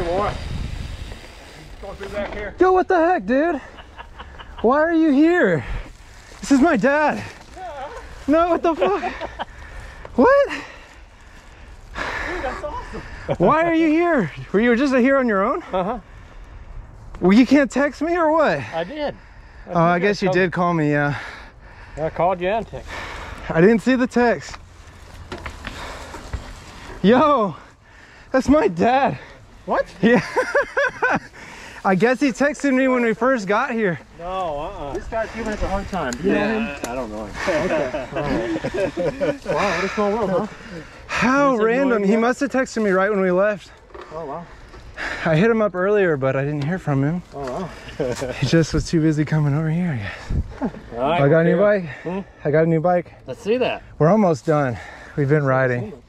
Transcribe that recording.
Hey boy, you going through back here? Yo, what the heck, dude? Why are you here? This is my dad. No, what the fuck? What? Dude, that's awesome. Why are you here? Were you just here on your own? Uh-huh. Well, you can't text me or what? I did. Oh, I guess you did call me, yeah. I called you and texted. I didn't see the text. Yo, that's my dad. What? Yeah. I guess he texted me when we first got here. No, This guy's giving us a hard time. You know him? I don't know him. Okay. Wow, what a small world, huh? How random. He must have texted me right when we left. Oh, wow. I hit him up earlier, but I didn't hear from him. Oh, wow. He just was too busy coming over here, I guess. All right, I got a new bike. I got a new bike. Let's see that. We're almost done. We've been riding.